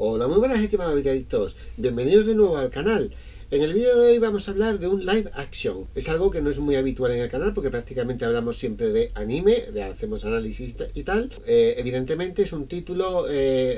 Hola, muy buenas, estimados habitaditos. Bienvenidos de nuevo al canal. En el vídeo de hoy vamos a hablar de un live action. Es algo que no es muy habitual en el canal porque prácticamente hablamos siempre de anime, hacemos análisis y tal. Evidentemente es un título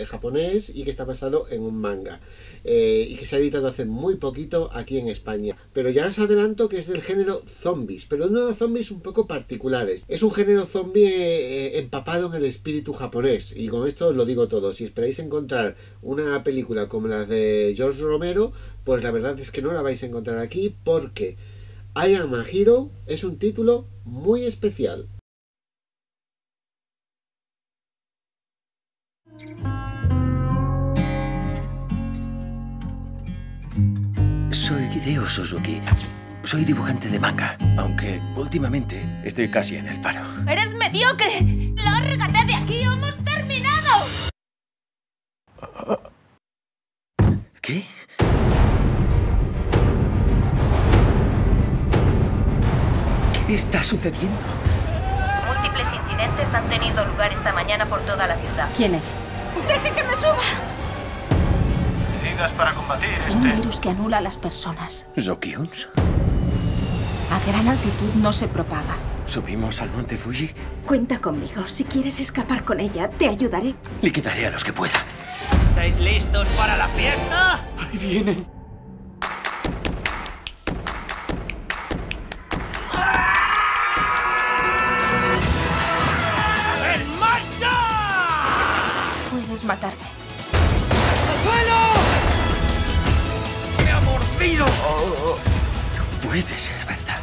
japonés y que está basado en un manga. Y que se ha editado hace muy poquito aquí en España. Pero ya os adelanto que es del género zombies, pero no zombies un poco particulares. Es un género zombie empapado en el espíritu japonés. Y con esto os lo digo todo. Si esperáis encontrar una película como las de George Romero, pues la verdad es que no la vais a encontrar aquí, porque I Am A Hero es un título muy especial. Soy Hideo Suzuki. Soy dibujante de manga, aunque últimamente estoy casi en el paro. ¡Eres mediocre! ¡Lárgate de aquí! ¡Hemos terminado! ¿Qué? ¿Qué está sucediendo? Múltiples incidentes han tenido lugar esta mañana por toda la ciudad. ¿Quién eres? ¡Deje que me suba! Medidas para combatir un virus que anula a las personas. ¿ZQN? A gran altitud no se propaga. ¿Subimos al Monte Fuji? Cuenta conmigo. Si quieres escapar con ella, te ayudaré. Liquidaré a los que pueda. ¿Estáis listos para la fiesta? Ahí vienen. Matarme. ¡Al suelo! ¡Me ha mordido! Oh, no puede ser verdad.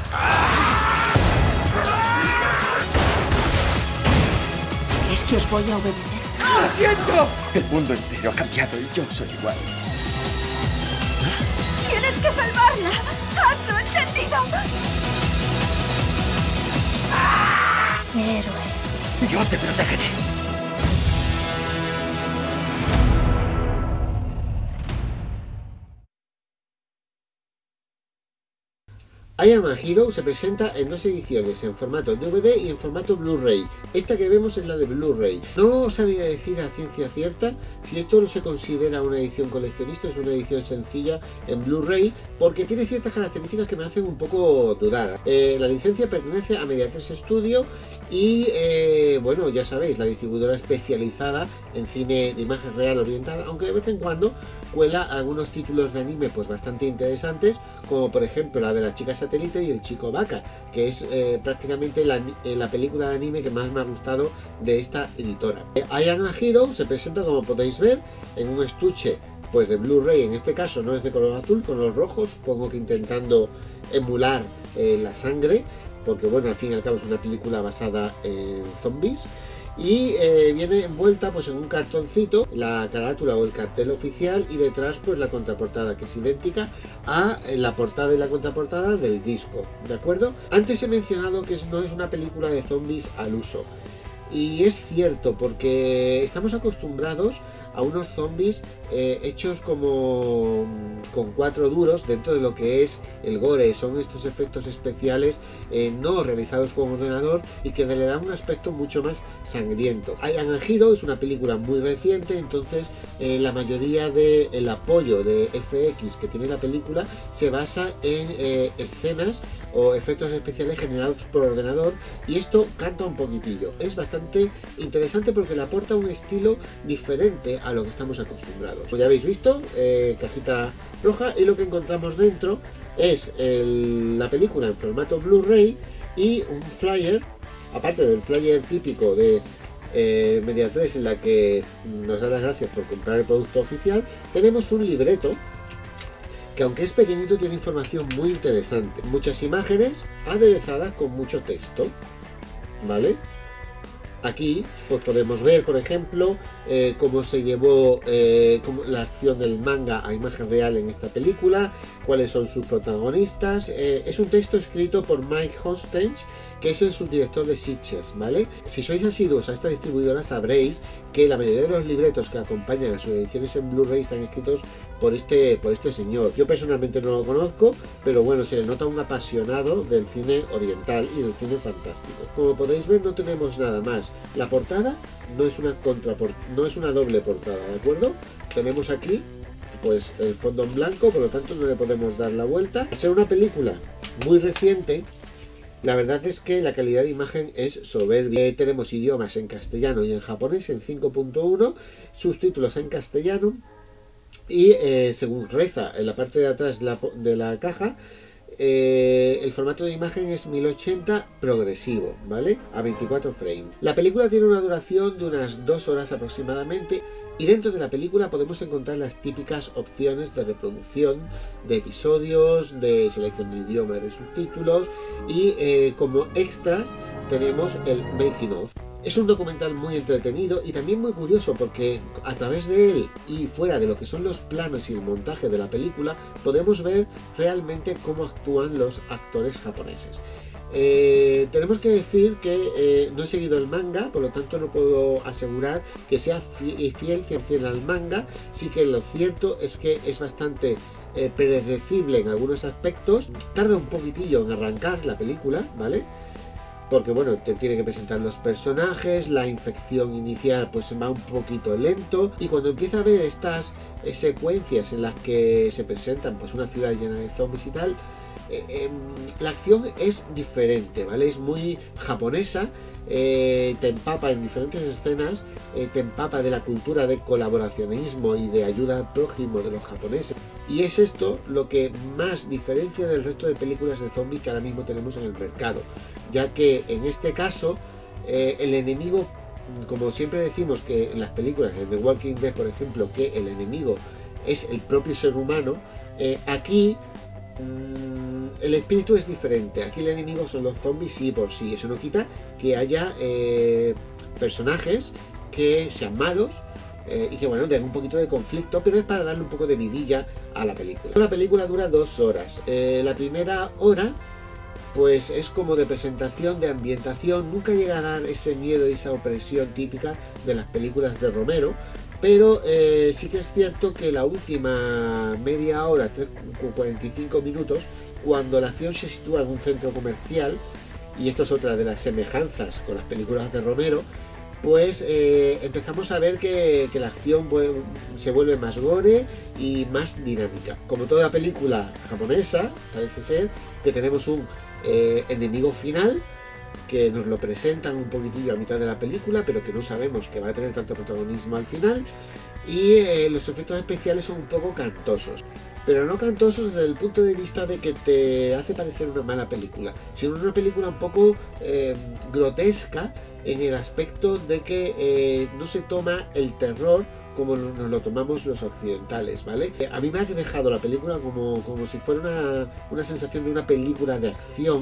¿Crees que os voy a obedecer? ¡Lo siento! El mundo entero ha cambiado y yo soy igual. ¡Tienes que salvarla! ¡Hazlo, entendido! Héroe. Yo te protegeré. I Am A Hero se presenta en dos ediciones, en formato DVD y en formato Blu-ray. Esta que vemos es la de Blu-ray. No sabría decir a ciencia cierta si esto no se considera una edición coleccionista, es una edición sencilla en Blu-ray, porque tiene ciertas características que me hacen un poco dudar. La licencia pertenece a Mediatres Estudio y, bueno, ya sabéis, la distribuidora especializada en cine de imagen real oriental, aunque de vez en cuando cuela algunos títulos de anime pues bastante interesantes, como por ejemplo la de la chica satélite y el chico vaca, que es prácticamente la película de anime que más me ha gustado de esta editora. I Am A Hero se presenta, como podéis ver, en un estuche pues de Blu-ray. En este caso no es de color azul, con los rojos, supongo que intentando emular la sangre, porque bueno, al fin y al cabo es una película basada en zombies. Y viene envuelta pues en un cartoncito, la carátula o el cartel oficial, y detrás pues la contraportada, que es idéntica a la portada y la contraportada del disco, ¿de acuerdo? Antes he mencionado que no es una película de zombies al uso, y es cierto porque estamos acostumbrados a unos zombies hechos como con cuatro duros dentro de lo que es el gore. Son estos efectos especiales no realizados con ordenador y que le dan un aspecto mucho más sangriento. I Am A Hero es una película muy reciente, entonces la mayoría del apoyo de FX que tiene la película se basa en escenas o efectos especiales generados por ordenador, y esto canta un poquitillo. Es bastante interesante porque le aporta un estilo diferente a lo que estamos acostumbrados. Como ya habéis visto, cajita roja, y lo que encontramos dentro es la película en formato Blu-ray y un flyer, aparte del flyer típico de Mediatres, en la que nos da las gracias por comprar el producto oficial. Tenemos un libreto que, aunque es pequeñito, tiene información muy interesante. Muchas imágenes aderezadas con mucho texto, ¿vale? Aquí pues podemos ver, por ejemplo, cómo se llevó la acción del manga a imagen real en esta película, cuáles son sus protagonistas. Es un texto escrito por Mike Hostage, que es el subdirector de Sitges, ¿vale? Si sois asiduos a esta distribuidora sabréis que la mayoría de los libretos que acompañan a sus ediciones en Blu-ray están escritos por este señor. Yo personalmente no lo conozco, pero bueno, se le nota un apasionado del cine oriental y del cine fantástico. Como podéis ver, no tenemos nada más. La portada no es una doble portada, ¿de acuerdo? tenemos aquí pues el fondo en blanco, por lo tanto no le podemos dar la vuelta. Al ser una película muy reciente, la verdad es que la calidad de imagen es soberbia. Tenemos idiomas en castellano y en japonés en 5.1, subtítulos en castellano y según reza en la parte de atrás de la caja, el formato de imagen es 1080 progresivo, ¿vale? A 24 frames. La película tiene una duración de unas 2 horas aproximadamente y dentro de la película podemos encontrar las típicas opciones de reproducción de episodios, de selección de idiomas, de subtítulos y como extras tenemos el making of. Es un documental muy entretenido y también muy curioso porque a través de él y fuera de lo que son los planos y el montaje de la película podemos ver realmente cómo actúan los actores japoneses. Tenemos que decir que no he seguido el manga, por lo tanto no puedo asegurar que sea fiel 100% al manga. Sí que lo cierto es que es bastante predecible en algunos aspectos. Tarda un poquitillo en arrancar la película, ¿vale? Porque bueno, te tiene que presentar los personajes, la infección inicial pues va un poquito lento y cuando empieza a ver estas secuencias en las que se presentan pues una ciudad llena de zombies y tal, la acción es diferente, ¿vale? Es muy japonesa, te empapa en diferentes escenas, te empapa de la cultura de colaboracionismo y de ayuda al prójimo de los japoneses. Y es esto lo que más diferencia del resto de películas de zombies que ahora mismo tenemos en el mercado, ya que en este caso el enemigo, como siempre decimos que en las películas, en The Walking Dead por ejemplo, que el enemigo es el propio ser humano, aquí el espíritu es diferente, aquí el enemigo son los zombies sí por sí, eso no quita que haya personajes que sean malos, y que bueno, tenga un poquito de conflicto, pero es para darle un poco de vidilla a la película. La película dura 2 horas. La primera hora pues es como de presentación, de ambientación, nunca llega a dar ese miedo y esa opresión típica de las películas de Romero, pero sí que es cierto que la última media hora, 45 minutos, cuando la acción se sitúa en un centro comercial, y esto es otra de las semejanzas con las películas de Romero, pues empezamos a ver que la acción se vuelve más gore y más dinámica. Como toda película japonesa, parece ser que tenemos un enemigo final que nos lo presentan un poquitillo a mitad de la película, pero que no sabemos que va a tener tanto protagonismo al final, y los efectos especiales son un poco cantosos. Pero no cantosos desde el punto de vista de que te hace parecer una mala película, sino una película un poco grotesca en el aspecto de que no se toma el terror como nos lo tomamos los occidentales, ¿vale? A mí me ha dejado la película como si fuera una sensación de una película de acción,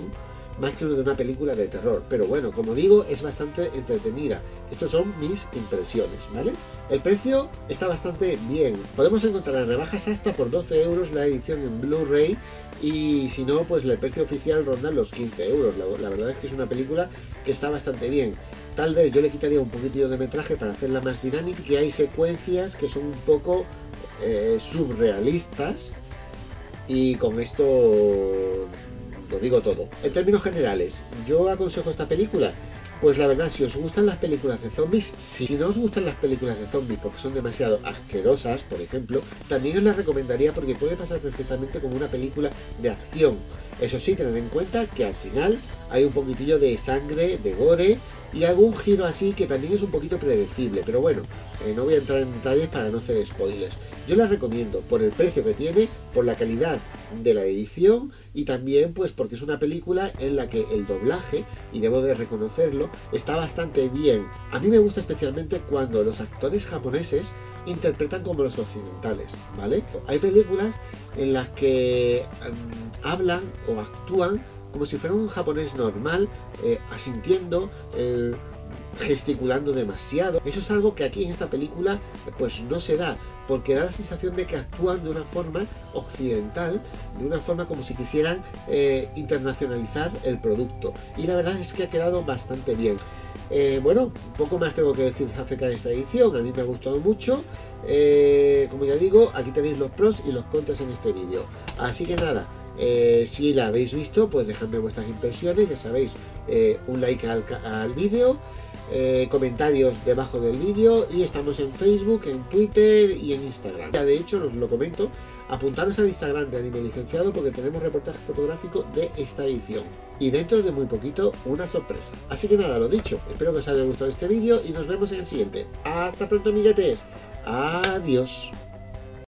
más que de una película de terror. Pero bueno, como digo, es bastante entretenida. Estas son mis impresiones, ¿vale? El precio está bastante bien. Podemos encontrar en rebajas hasta por 12 € la edición en Blu-ray y si no, pues el precio oficial ronda los 15 €. La verdad es que es una película que está bastante bien. Tal vez yo le quitaría un poquitillo de metraje para hacerla más dinámica, que hay secuencias que son un poco surrealistas y con esto lo digo todo. En términos generales, yo aconsejo esta película. Pues la verdad, si os gustan las películas de zombies, sí. Si no os gustan las películas de zombies porque son demasiado asquerosas, por ejemplo, también os las recomendaría porque puede pasar perfectamente como una película de acción. Eso sí, tened en cuenta que al final hay un poquitillo de sangre, de gore y algún giro así que también es un poquito predecible. Pero bueno, no voy a entrar en detalles para no hacer spoilers. Yo las recomiendo por el precio que tiene, por la calidad de la edición y también pues porque es una película en la que el doblaje, y debo de reconocerlo, está bastante bien. A mí me gusta especialmente cuando los actores japoneses interpretan como los occidentales, ¿vale? Hay películas en las que hablan o actúan como si fuera un japonés normal, asintiendo, gesticulando demasiado. Eso es algo que aquí en esta película pues no se da, porque da la sensación de que actúan de una forma occidental, de una forma como si quisieran internacionalizar el producto, y la verdad es que ha quedado bastante bien. Bueno, poco más tengo que decir acerca de esta edición. A mí me ha gustado mucho. Como ya digo, aquí tenéis los pros y los contras en este vídeo, así que nada, Si la habéis visto, pues dejadme vuestras impresiones, ya sabéis, un like al vídeo, comentarios debajo del vídeo, y estamos en Facebook, en Twitter y en Instagram. Ya de hecho, os lo comento, apuntaros al Instagram de Animelicenciado porque tenemos reportaje fotográfico de esta edición. Y dentro de muy poquito, una sorpresa. Así que nada, lo dicho, espero que os haya gustado este vídeo y nos vemos en el siguiente. ¡Hasta pronto, amiguetes! ¡Adiós!